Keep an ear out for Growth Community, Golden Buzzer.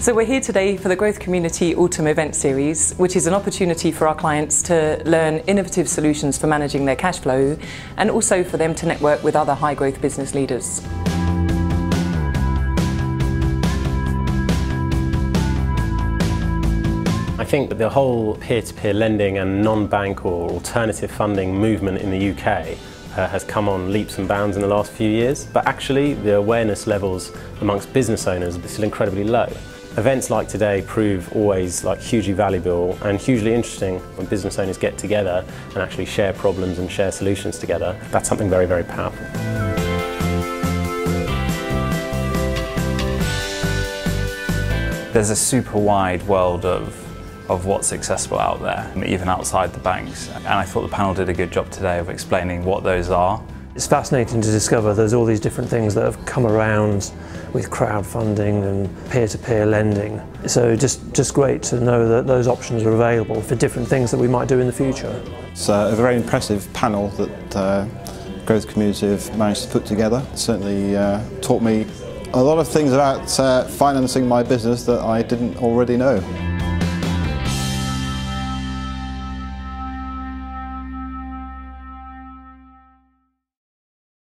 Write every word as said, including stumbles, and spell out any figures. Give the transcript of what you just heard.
So we're here today for the Growth Community Autumn Event Series, which is an opportunity for our clients to learn innovative solutions for managing their cash flow and also for them to network with other high growth business leaders. I think the whole peer-to-peer lending and non-bank or alternative funding movement in the U K Uh, has come on leaps and bounds in the last few years, but actually the awareness levels amongst business owners are still incredibly low. Events like today prove always like hugely valuable and hugely interesting when business owners get together and actually share problems and share solutions together. That's something very, very powerful. There's a super wide world of of what's successful out there, even outside the banks. And I thought the panel did a good job today of explaining what those are. It's fascinating to discover there's all these different things that have come around with crowdfunding and peer-to-peer lending. So just, just great to know that those options are available for different things that we might do in the future. It's a very impressive panel that uh, Growth Community have managed to put together. It certainly uh, taught me a lot of things about uh, financing my business that I didn't already know.